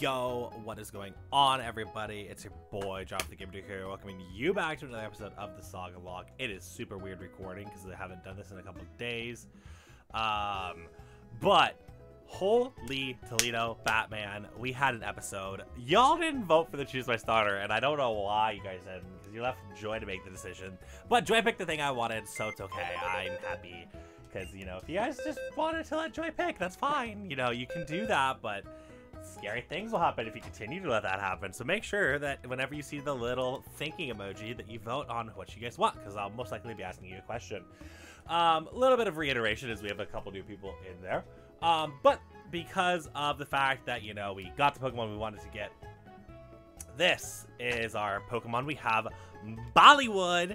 Yo, what is going on, everybody? It's your boy JobTheGibberDick here, welcoming you back to another episode of the Saga Vlog. It is super weird recording because I haven't done this in a couple of days, but holy Toledo, Batman, we had an episode. Y'all didn't vote for the Choose My Starter, and I don't know why you guys didn't, because you left Joy to make the decision. But Joy picked the thing I wanted, so it's okay. I'm happy because, you know, if you guys just wanted to let Joy pick, that's fine. You know, you can do that, but scary things will happen if you continue to let that happen. So make sure that whenever you see the little thinking emoji that you vote on what you guys want, because I'll most likely be asking you a question. A little bit of reiteration as we have a couple new people in there. But because of the fact that, you know, we got the Pokemon we wanted to get, this is our Pokemon. We have Bollywood,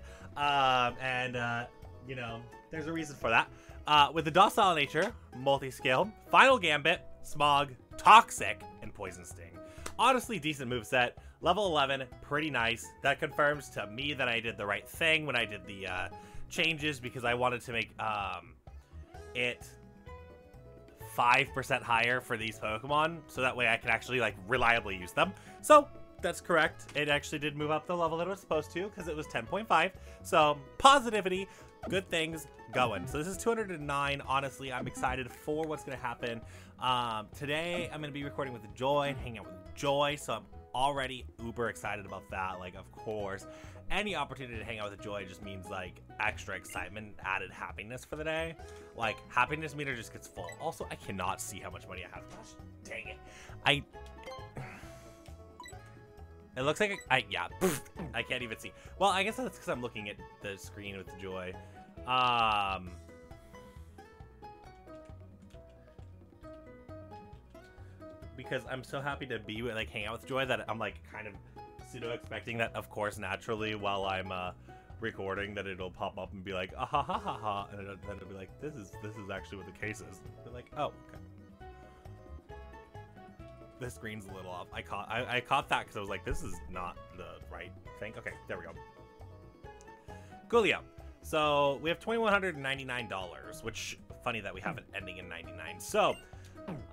you know, there's a reason for that. With the docile nature, multi-skill, final gambit, smog, toxic, and poison sting. Honestly, decent moveset. Level 11, pretty nice. That confirms to me that I did the right thing when I did the changes, because I wanted to make it 5% higher for these Pokemon, so that way I can actually, like, reliably use them. So that's correct. It actually did move up the level that it was supposed to, because it was 10.5. So positivity, good things going. So this is 209. Honestly, I'm excited for what's going to happen. Today I'm going to be recording with Joy and hanging out with Joy, so I'm already uber excited about that. Like, of course, any opportunity to hang out with Joy just means, like, extra excitement, added happiness for the day. Like, happiness meter just gets full. Also, I cannot see how much money I have. Gosh, dang it. It looks like yeah, I can't even see. Well, I guess that's because I'm looking at the screen with Joy. Because I'm so happy to be with, like, hang out with Joy, that I'm, like, kind of pseudo expecting that, of course, naturally, while I'm recording, that it'll pop up and be like, ah ha ha ha ha, and then it'll be like, this is actually what the case is. They're like, oh, okay. The screen's a little off. I caught that because I was like, this is not the right thing. Okay, there we go. Coolio. So we have $2,199, which, funny that we have an ending in 99. So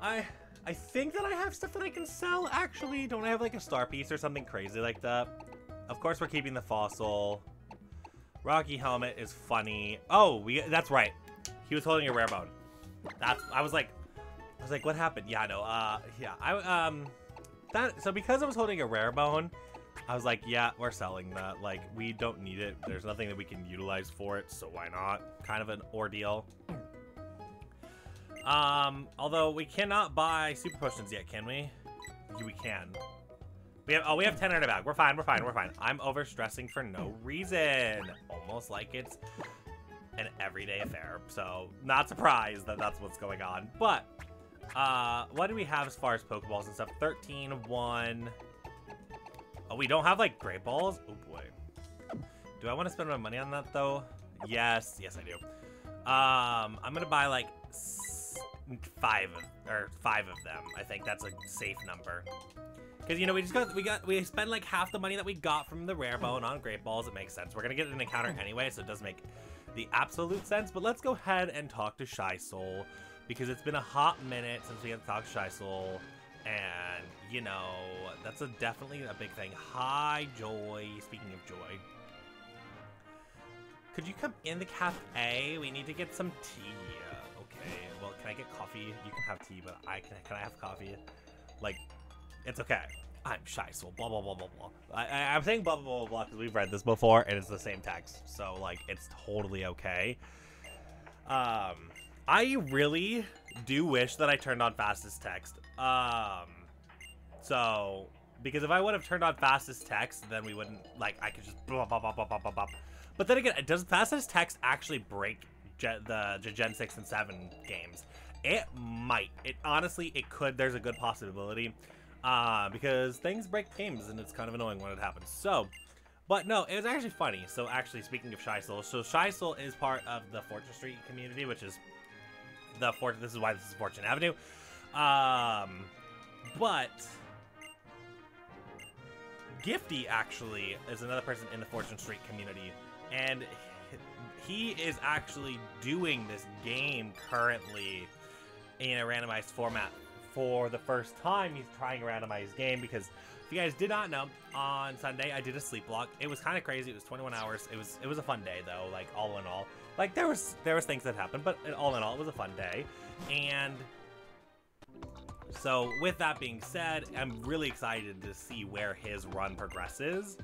I think that I have stuff that I can sell, actually. Don't I have, like, a star piece or something crazy like that? Of course, we're keeping the fossil. Rocky helmet is funny. Oh, that's right. He was holding a rare bone. I was like, what happened? Yeah, I know. So because I was holding a rare bone, I was like, yeah, we're selling that. Like, we don't need it. There's nothing that we can utilize for it, so why not? Kind of an ordeal. Although we cannot buy super potions yet, can we? We can. We have 10 in a bag. We're fine. I'm overstressing for no reason. Almost like it's an everyday affair. So not surprised that that's what's going on. But what do we have as far as Pokeballs and stuff? 13, 1. Oh, we don't have, like, Great Balls? Oh, boy. Do I want to spend my money on that, though? Yes. Yes, I do. I'm going to buy, like, five of them. I think that's a safe number. Because, you know, we spend, like, half the money that we got from the Rare Bone on Great Balls. It makes sense. We're going to get an encounter anyway, so it does make the absolute sense. But let's go ahead and talk to Shy Soul, because it's been a hot minute since we had to talk Shy Soul, and, you know, that's definitely a big thing. Hi, Joy. Speaking of Joy, could you come in the cafe? We need to get some tea. Okay, well, can I get coffee? You can have tea, but can I have coffee? Like, it's okay. I'm Shy Soul, blah, blah, blah, blah, blah. I'm saying blah, blah, blah, blah, because we've read this before, and it's the same text, so, like, it's totally okay. I really do wish that I turned on fastest text. So, because if I would have turned on fastest text, then we wouldn't, like, I could just blah, blah, blah, blah, blah, blah, blah. But then again, does fastest text actually break the Gen 6 and 7 games? It might. Honestly, it could. There's a good possibility. Because things break games, and it's kind of annoying when it happens. So, but no, it was actually funny. So, actually, speaking of Shy Soul, so Shy Soul is part of the Fortune Street community, which is this is why this is Fortune Avenue. But Gifty actually is another person in the Fortune Street community, and he is actually doing this game currently in a randomized format for the first time, he's trying a randomized game, because if you guys did not know, on Sunday I did a sleep block. It was kind of crazy. It was 21 hours. It was a fun day though. Like all in all, like there was things that happened, but all in all, it was a fun day. And so with that being said, I'm really excited to see where his run progresses,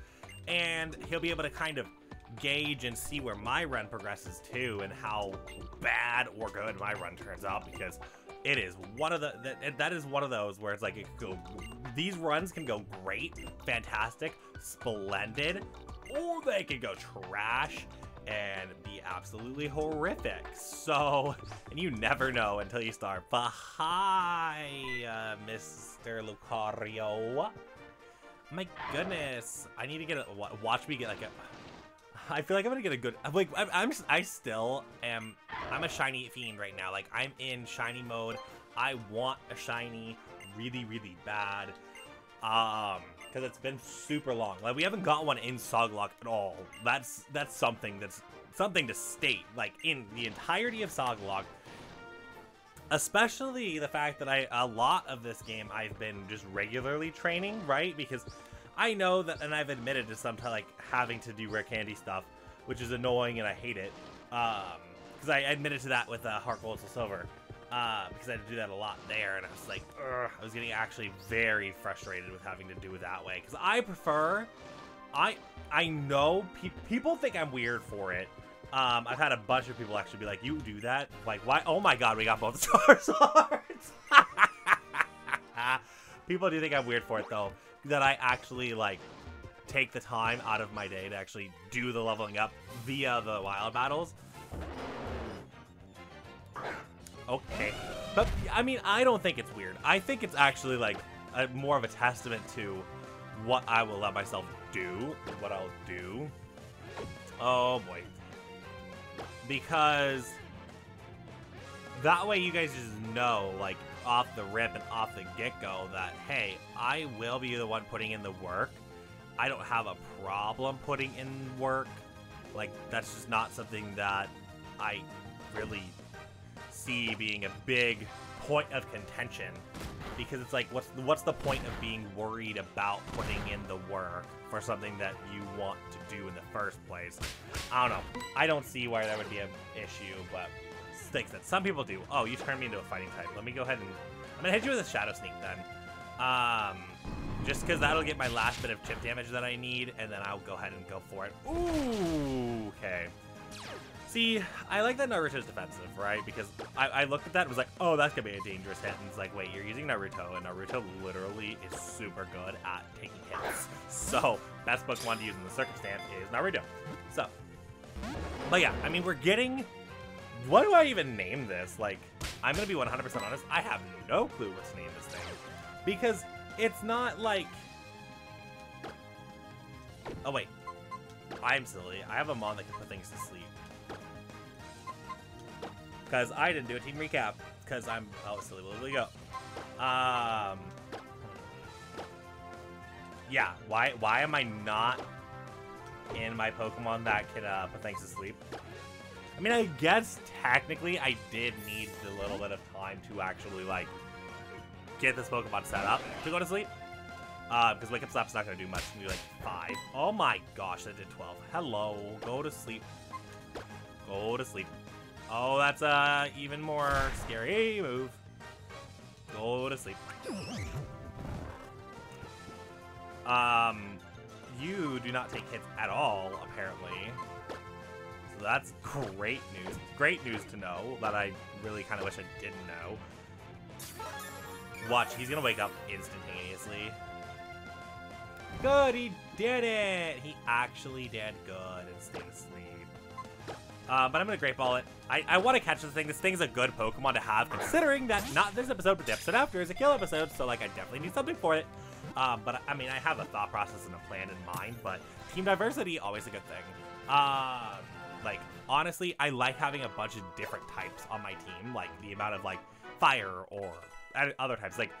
and he'll be able to kind of gauge and see where my run progresses too, and how bad or good my run turns out, because it is one of the that is one of those where it's like it could go, these runs can go great, fantastic, splendid, or they could go trash and be absolutely horrific. So, and you never know until you start. But hi, Mr. Lucario. My goodness, I need to get a watch me get like a. I feel like I'm gonna get a good. Like I still am. I'm a shiny fiend right now. Like I'm in shiny mode. I want a shiny really, really bad. Because it's been super long. Like we haven't got one in Sagalocke at all. That's something. That's something to state. Like in the entirety of Sagalocke, especially the fact that a lot of this game I've been just regularly training, right? Because I know that, and I've admitted to sometimes like having to do rare candy stuff, which is annoying and I hate it. Because I admitted to that with Heart Gold to Silver, because I had to do that a lot there, and I was like, ugh, I was getting actually very frustrated with having to do it that way. Because I prefer, I know people think I'm weird for it. I've had a bunch of people actually be like, you do that? Like, why? Oh my God, we got both Star Swords. People do think I'm weird for it though. That I actually like take the time out of my day to actually do the leveling up via the wild battles. Okay, but I mean, I don't think it's weird. I think it's actually like more of a testament to what I will let myself do, what I'll do. Oh boy, because that way you guys just know, like, off the rip and off the get-go that, hey, I will be the one putting in the work. I don't have a problem putting in work. Like, that's just not something that I really see being a big point of contention, because it's like, what's the point of being worried about putting in the work for something that you want to do in the first place? I don't know. I don't see why that would be an issue, but things that some people do. Oh, you turned me into a fighting type. Let me go ahead and I'm gonna hit you with a shadow sneak then, just because that'll get my last bit of chip damage that I need, and then I'll go ahead and go for it. Ooh, okay. See, I like that Naruto's defensive, right? Because I looked at that and was like, oh, that's gonna be a dangerous hit, and it's like, wait, you're using Naruto, and Naruto literally is super good at taking hits. So best Pokemon to use in the circumstance is Naruto. So, but yeah, I mean, we're getting. What do I even name this? Like, I'm gonna be 100% honest, I have no clue what to name this thing. Because it's not like... Oh wait, I'm silly. I have a mom that can put things to sleep. Because I didn't do a team recap. Because I'm... Oh, silly, well, there we go. Yeah, why am I not in my Pokemon that can put things to sleep? I mean, I guess technically I did need a little bit of time to actually, like, get this Pokemon set up to go to sleep. Because Wake Up Slap's not going to do much. It's going to be like 5. Oh my gosh, that did 12. Hello. Go to sleep. Go to sleep. Oh, that's a even more scary move. Go to sleep. You do not take hits at all, apparently. That's great news. Great news to know that I really kind of wish I didn't know. Watch, he's gonna wake up instantaneously. Good, he did it. He actually did good and stayed asleep. But I'm gonna Great Ball it. I want to catch this thing. This thing's a good Pokemon to have, considering that not this episode, but the episode after is a kill episode. So like, I definitely need something for it. But I mean, I have a thought process and a plan in mind. But team diversity, always a good thing. Like, honestly, I like having a bunch of different types on my team, like the amount of, like, fire or other types. Like,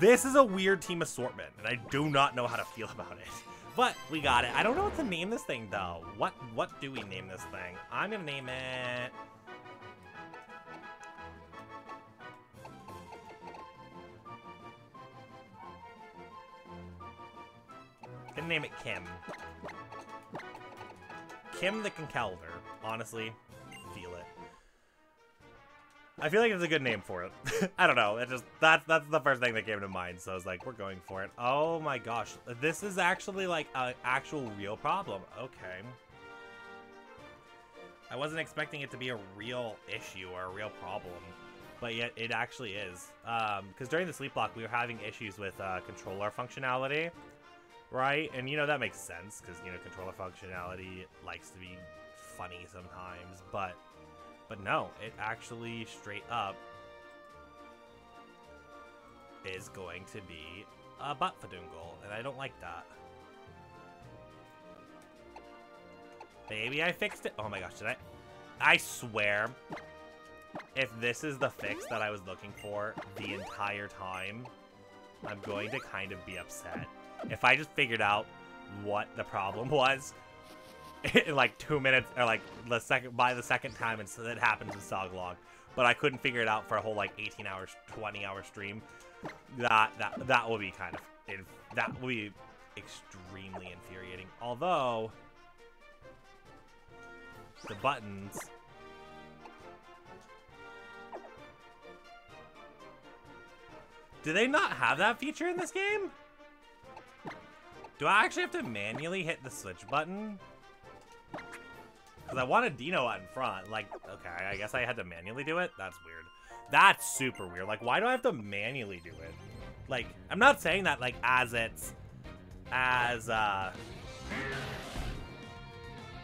this is a weird team assortment, and I do not know how to feel about it. But we got it. I don't know what to name this thing, though. What do we name this thing? I'm gonna name it... Gonna name it Kim. Kim the Concalver. Honestly, feel it. I feel like it's a good name for it. I don't know. It just that's the first thing that came to mind. So I was like, we're going for it. Oh my gosh, this is actually like an actual real problem. Okay. I wasn't expecting it to be a real issue or a real problem, but yet it actually is. Because during the sleep block, we were having issues with controller functionality, right? And you know that makes sense because you know controller functionality likes to be funny sometimes, but no, it actually straight up is going to be a butt-fadoongle, and I don't like that. Maybe I fixed it. Oh my gosh, did I? I swear, if this is the fix that I was looking for the entire time, I'm going to kind of be upset. If I just figured out what the problem was in like 2 minutes, or like the second time, and so that happens in Sagalocke, but I couldn't figure it out for a whole like 18 hours, 20-hour stream. That will be kind of, that will be extremely infuriating. Although the buttons. Do they not have that feature in this game? Do I actually have to manually hit the switch button? Because I want a Dino out in front. Like, okay, I guess I had to manually do it? That's weird. That's super weird. Like, why do I have to manually do it? Like, I'm not saying that, like,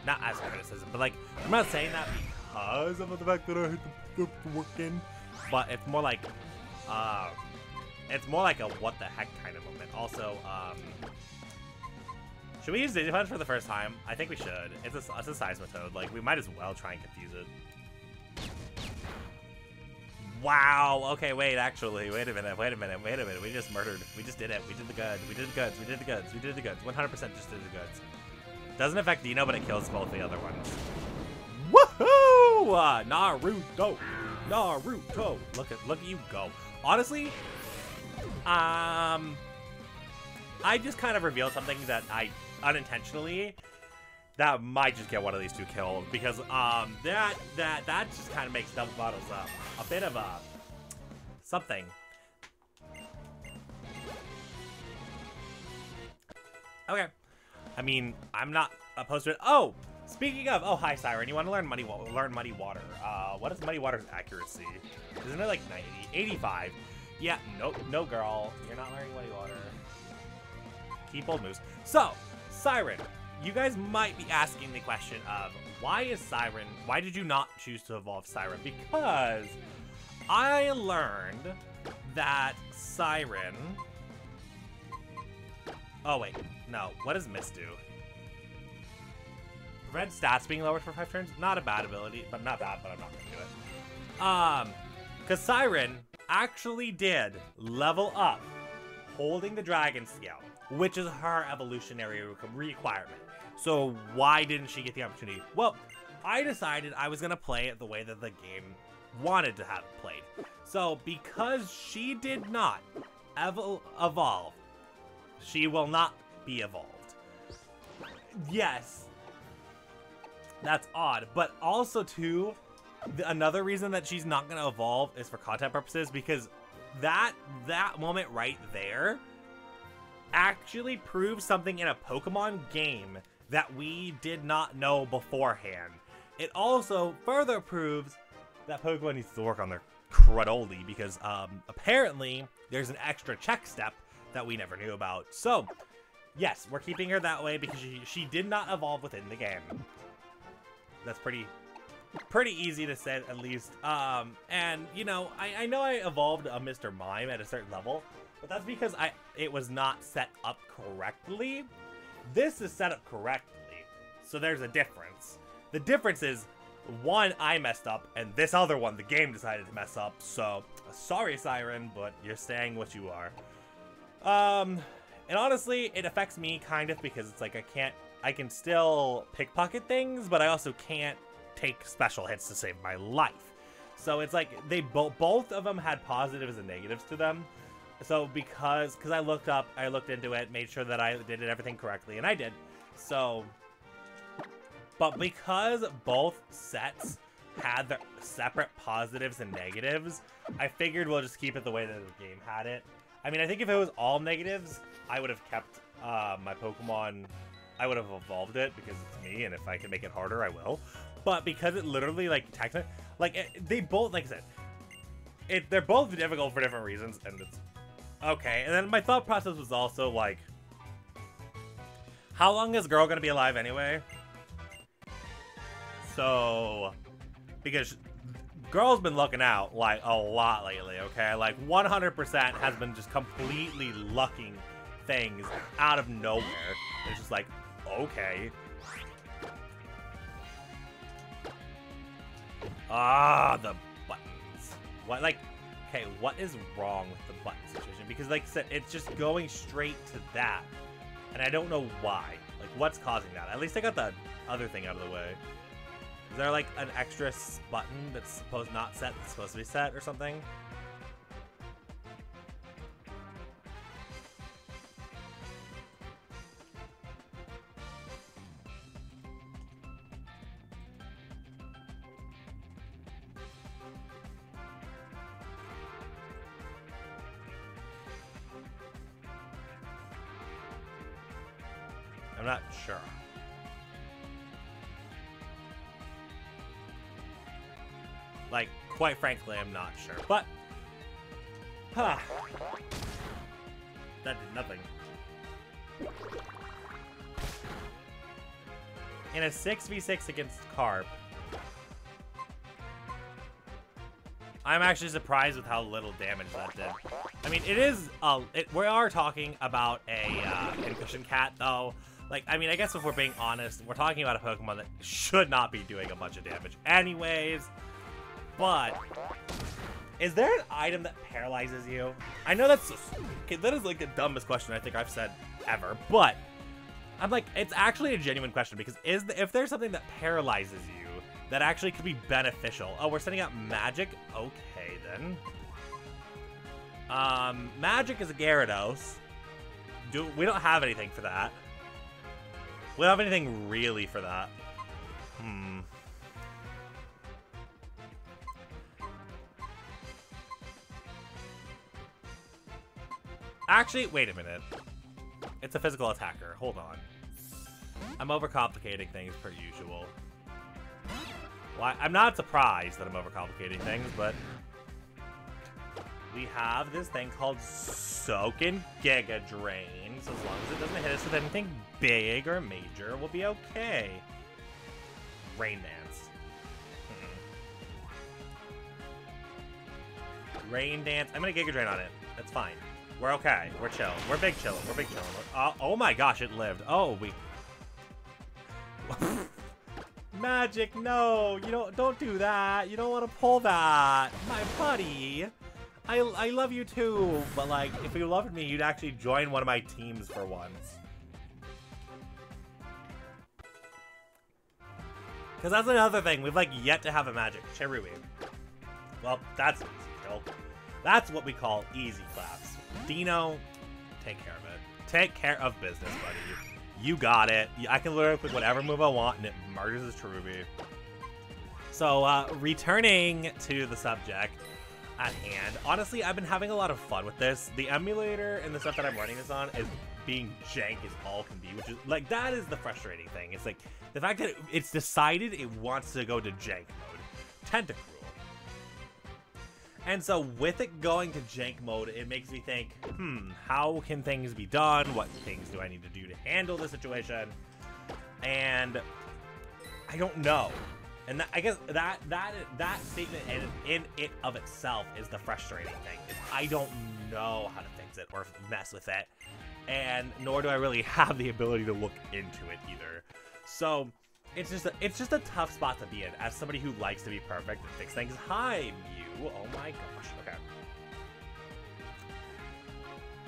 not as criticism, but like, I'm not saying that because of the fact that I hate the working, but it's more like a what the heck kind of moment. Also, should we use Digipunch for the first time? I think we should. It's a Seismitoad. Like, we might as well try and confuse it. Wow. Okay, wait, actually, wait a minute. We just murdered. We just did it. We did the goods. We did the goods. 100% just did the goods. Doesn't affect Dino, but it kills both the other ones. Woohoo! Naruto! Naruto! Look at you go. Honestly, I just kind of revealed something that I unintentionally that might just get one of these two killed, because that just kind of makes double bottles up a bit of a something. Okay. I mean, I'm not opposed to it. Oh, speaking of, oh, hi, Siren. You want to learn Muddy Water. What is Muddy Water's accuracy? Isn't it like 90? 85? Yeah, nope, no, girl. You're not learning Muddy Water. Keep old moves. So, Siren, you guys might be asking the question of, why did you not choose to evolve Siren? Because I learned that Siren... Oh, wait. No, what does Mist do? Red stats being lowered for 5 turns? Not a bad ability, but not bad, but I'm not gonna do it. Because Siren actually did level up holding the dragon scale, which is her evolutionary requirement. So why didn't she get the opportunity? Well, I decided I was gonna play it the way that the game wanted to have it played. So because she did not evolve, she will not be evolved. Yes, that's odd, but also too, another reason that she's not going to evolve is for content purposes, because that moment right there actually proves something in a Pokemon game that we did not know beforehand. It also further proves that Pokemon needs to work on their Cradoli, because apparently there's an extra check step that we never knew about. So yes, we're keeping her that way because she did not evolve within the game. That's pretty easy to say, at least. And, you know I evolved a Mr. Mime at a certain level, but that's because it was not set up correctly. This is set up correctly, so there's a difference. The difference is, one, I messed up, and this other one, the game decided to mess up. So, sorry, Siren, but you're staying what you are. And honestly, it affects me kind of because it's like I can still pickpocket things, but I also can't take special hits to save my life. So it's like both of them had positives and negatives to them. So because I looked up, I looked into it, made sure that I did everything correctly, and I did. So, but because both sets had their separate positives and negatives, I figured we'll just keep it the way that the game had it. I mean, I think if it was all negatives, I would have kept my Pokemon, I would have evolved it because it's me, and if I can make it harder, I will. But because it literally, like, technically, like, they both, like I said, they're both difficult for different reasons, and it's okay. And then my thought process was also, like, how long is girl gonna be alive anyway? So, because girl's been looking out, like, a lot lately, okay? Like, 100% has been just completely lucking things out of nowhere. It's just like, okay. Ah, the buttons. What, like, okay, what is wrong with the button situation? Because, like I said, it's just going straight to that. And I don't know why. Like, what's causing that? At least I got the other thing out of the way. Is there, like, an extra button that's supposed not set, that's supposed to be set or something? I'm not sure. Like, quite frankly, I'm not sure. But, huh. That did nothing. In a 6v6 against Carp, I'm actually surprised with how little damage that did. I mean, it is, we are talking about a pincushion cat, though. Like, I mean, I guess if we're being honest, we're talking about a Pokemon that should not be doing a bunch of damage anyways. But, is there an item that paralyzes you? I know that's, okay, that is like the dumbest question I think I've said ever, but I'm like, it's actually a genuine question because if there's something that paralyzes you that actually could be beneficial. Oh, we're sending out magic? Okay, then. Magic is a Gyarados. We don't have anything for that. We don't have anything really for that. Hmm. Actually, wait a minute. It's a physical attacker. Hold on. I'm overcomplicating things per usual. Well, I'm not surprised that I'm overcomplicating things, but we have this thing called Soaking Giga Drain. So as long as it doesn't hit us with anything big or major, we'll be okay. Rain Dance. Rain Dance. I'm gonna Giga Drain on it. That's fine. We're okay. We're chill. We're big chillin'. We're big chillin'. Oh my gosh, it lived. Oh, we... Magic, no. You don't do that. You don't want to pull that. My buddy. I love you too. But, like, if you loved me, you'd actually join one of my teams for once. Because that's another thing. We've, like, yet to have a Magic. Cheruwee. Well, that's an easy kill. That's what we call easy claps. Dino, take care of it. Take care of business, buddy. You got it. I can literally click whatever move I want, and it murders this Cherubi. So, returning to the subject at hand. Honestly, I've been having a lot of fun with this. The emulator and the stuff that I'm running this on is being jank as all can be, which is, like, that is the frustrating thing. It's, like, the fact that it's decided it wants to go to jank mode. Tentacruel. And so with it going to jank mode, it makes me think, how can things be done? What things do I need to do to handle this situation? And I don't know. And that, I guess that statement in it of itself is the frustrating thing. Is I don't know how to fix it or mess with it. And nor do I really have the ability to look into it either. So it's just a tough spot to be in as somebody who likes to be perfect and fix things. Hi, you. Oh my gosh, okay.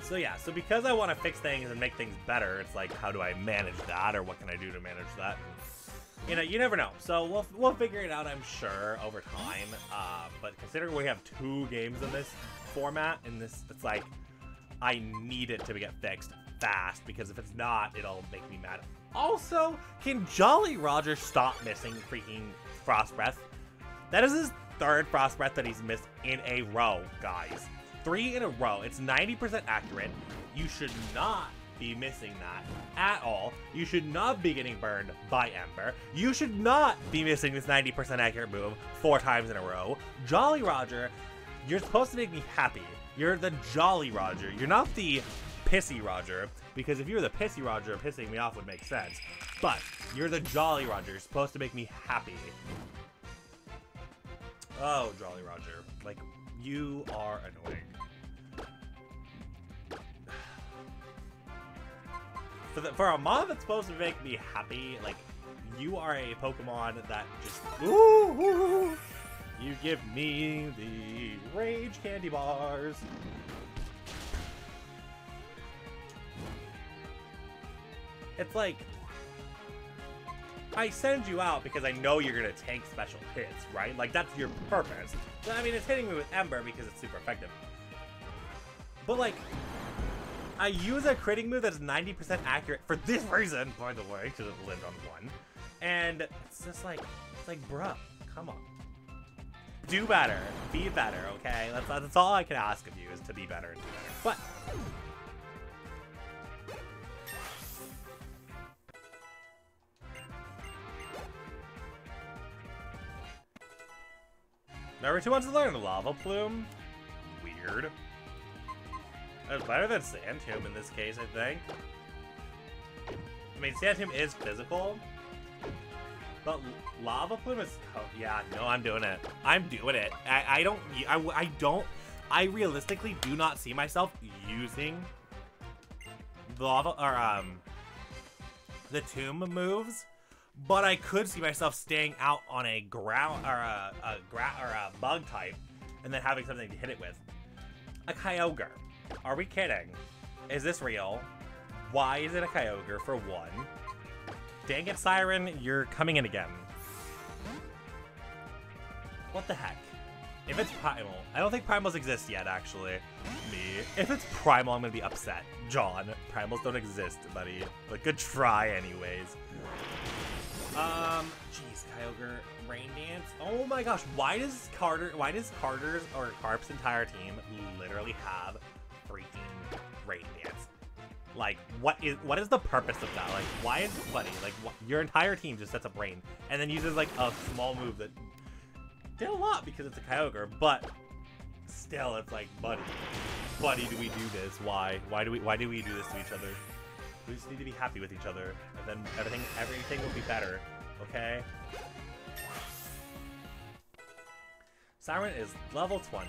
So yeah, so because I want to fix things and make things better, it's like, how do I manage that? Or what can I do to manage that? And, you know, you never know. So we'll figure it out, I'm sure, over time. But considering we have two games in this format, and it's like, I need it to get fixed fast, because if it's not, it'll make me mad. Also, can Jolly Roger stop missing freaking Frost Breath? That is his third Frost Breath that he's missed in a row, guys. 3 in a row. It's 90% accurate. You should not be missing that at all. You should not be getting burned by Ember. You should not be missing this 90% accurate move 4 times in a row. Jolly Roger, you're supposed to make me happy. You're the Jolly Roger. You're not the Pissy Roger, because if you were the Pissy Roger, pissing me off would make sense. But you're the Jolly Roger. You're supposed to make me happy. Oh, Jolly Roger. Like, you are annoying. For a mod that's supposed to make me happy, like, you are a Pokemon that just... Ooh, ooh, you give me the rage candy bars. It's like, I send you out because I know you're going to take special hits, right? Like, that's your purpose. I mean, it's hitting me with Ember because it's super effective. But, like, I use a critting move that's 90% accurate for this reason, by the way, because it lived on 1. And it's just like, bruh, come on. Do better. Be better, okay? That's all I can ask of you, is to be better and do better. But... Number 2 wants to learn Lava Plume. Weird. That's better than Sandtomb in this case, I think. I mean, Sandtomb is physical, but Lava Plume is... Oh, yeah, no, I'm doing it. I'm doing it. I realistically do not see myself using the Tomb moves. But I could see myself staying out on a ground or a bug type, and then having something to hit it with. A Kyogre. Are we kidding? Is this real? Why is it a Kyogre for 1? Dang it, Siren, you're coming in again. What the heck? If it's Primal, I don't think Primals exist yet, actually. Me. If it's Primal, I'm gonna be upset. John, Primals don't exist, buddy. But good try, anyways. Jeez, Kyogre, Rain Dance. Oh my gosh, why does Carter's or Carp's entire team literally have freaking Rain Dance? Like, what is the purpose of that? Like, why is it funny? Like, your entire team just sets up rain and then uses like a small move that did a lot because it's a Kyogre, but still, it's like, buddy, do we do this? Why do we do this to each other? We just need to be happy with each other, and then everything will be better, okay? Siren is level 20.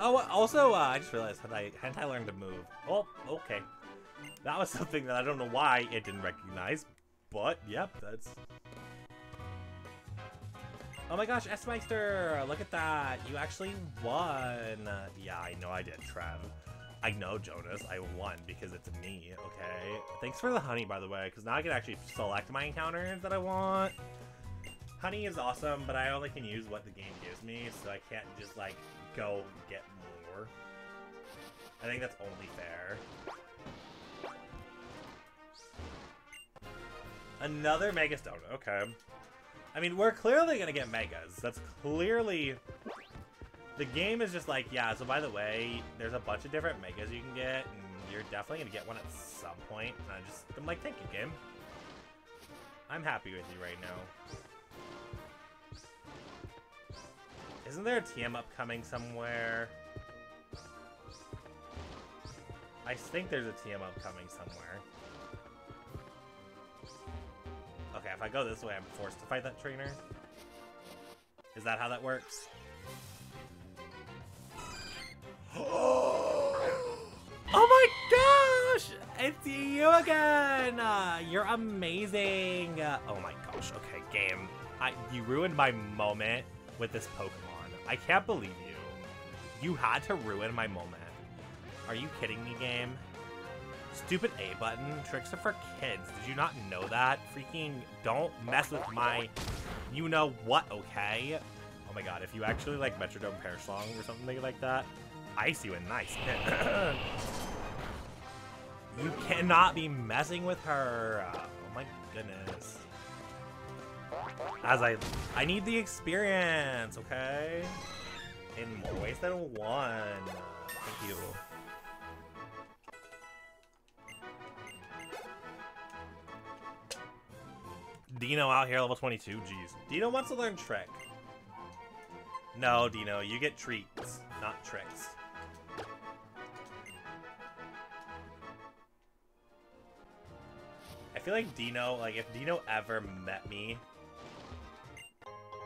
Oh, also, I just realized hadn't I learned to move. Oh, okay. That was something that I don't know why it didn't recognize, but yep, that's... Oh my gosh, S-Meister! Look at that! You actually won! Yeah, I know I did, Trev. I know, Jonas, I won because it's me, okay? Thanks for the honey, by the way, because now I can actually select my encounters that I want. Honey is awesome, but I only can use what the game gives me, so I can't just, like, go get more. I think that's only fair. Another Megastone, okay. I mean, we're clearly gonna get Megas. That's clearly... The game is just like, yeah, so by the way, there's a bunch of different Megas you can get, and you're definitely gonna get one at some point. And I'm like, thank you, game. I'm happy with you right now. Isn't there a TM upcoming somewhere? I think there's a TM upcoming somewhere. Okay, if I go this way, I'm forced to fight that trainer. Is that how that works? Oh my gosh! It's you again! You're amazing! Oh my gosh, okay, game. You ruined my moment with this Pokemon. I can't believe you. You had to ruin my moment. Are you kidding me, game? Stupid A button. Tricks are for kids. Did you not know that? Freaking don't mess with my you know what, okay? Oh my god, if you actually like Metrodome Pair Song or something like that, icy and nice. You cannot be messing with her. Oh my goodness. As I need the experience, okay? In more ways than one. Thank you. Dino out here, level 22. Jeez. Dino wants to learn Trick. No, Dino, you get treats, not tricks. I feel like Dino, like if Dino ever met me,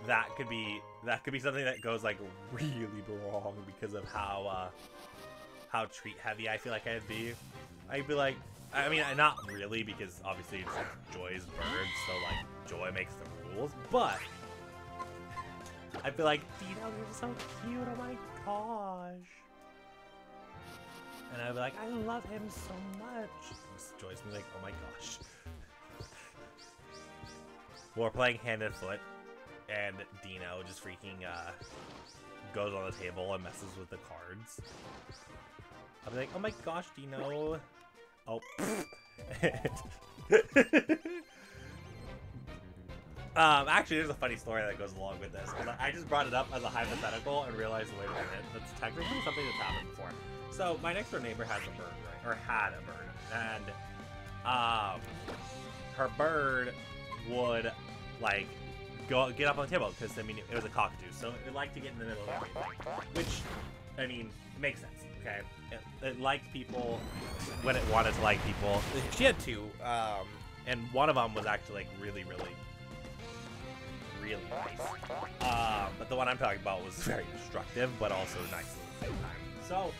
that could be something that goes like really wrong because of how treat heavy I feel like I'd be. I'd be like, I mean, not really, because obviously it's like Joy's bird, so like Joy makes the rules, but I'd be like, Dino, you're so cute, oh my gosh. And I'd be like, I love him so much. Joy's me like, oh my gosh. We're playing Hand and Foot, and Dino just freaking goes on the table and messes with the cards. I'll be like, oh my gosh, Dino. Oh. Actually, there's a funny story that goes along with this. I just brought it up as a hypothetical and realized, wait a minute, that's technically something that's happened before. So my next door neighbor has a bird, right? Or had a bird, and her bird would like go get up on the table because I mean it was a cockatoo, so it liked to get in the middle of everything, which I mean makes sense. Okay, it liked people when it wanted to like people. She had two, and one of them was actually like really nice, but the one I'm talking about was very destructive, but also nice at the same time.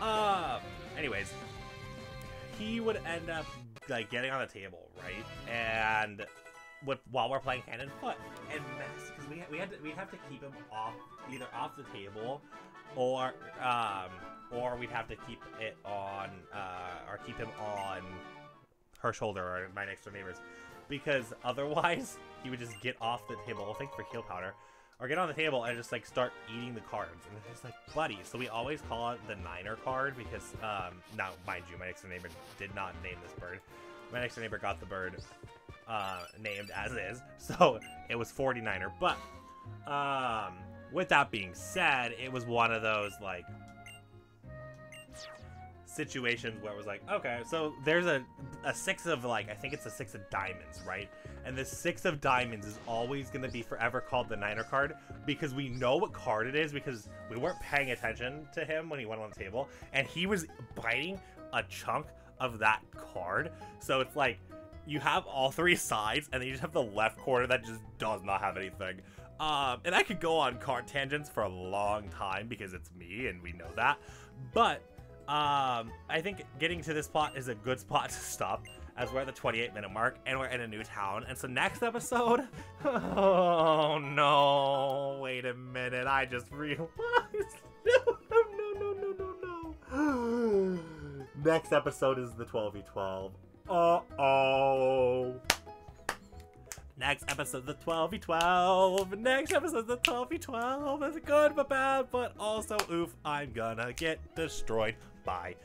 So, anyways, he would end up, like, getting on the table, right? And while we're playing Hand and Foot, and mess, because we'd have to keep him off, either off the table, or we'd have to keep it on, or keep him on her shoulder, or my next door neighbor's, because otherwise, he would just get off the table. Thanks for Heal Powder. Or get on the table and just like start eating the cards, and it's just like, buddy. So we always call it the Niner card because, now mind you, my next door neighbor did not name this bird. My next door neighbor got the bird named as is, so it was 49er. But with that being said, it was one of those like situations where it was like, okay, so there's a six of like, I think it's a six of diamonds, right? And the six of diamonds is always going to be forever called the Niner card because we know what card it is because we weren't paying attention to him when he went on the table and he was biting a chunk of that card. So it's like you have all three sides and then you just have the left corner that just does not have anything. And I could go on card tangents for a long time because it's me and we know that. But I think getting to this spot is a good spot to stop, as we're at the 28-minute mark, and we're in a new town. And so next episode... Oh, no. Wait a minute. I just realized... No. Next episode is the 12v12. Uh-oh. Next episode, the 12v12. Next episode, the 12v12. That's good but bad, but also, oof, I'm gonna get destroyed by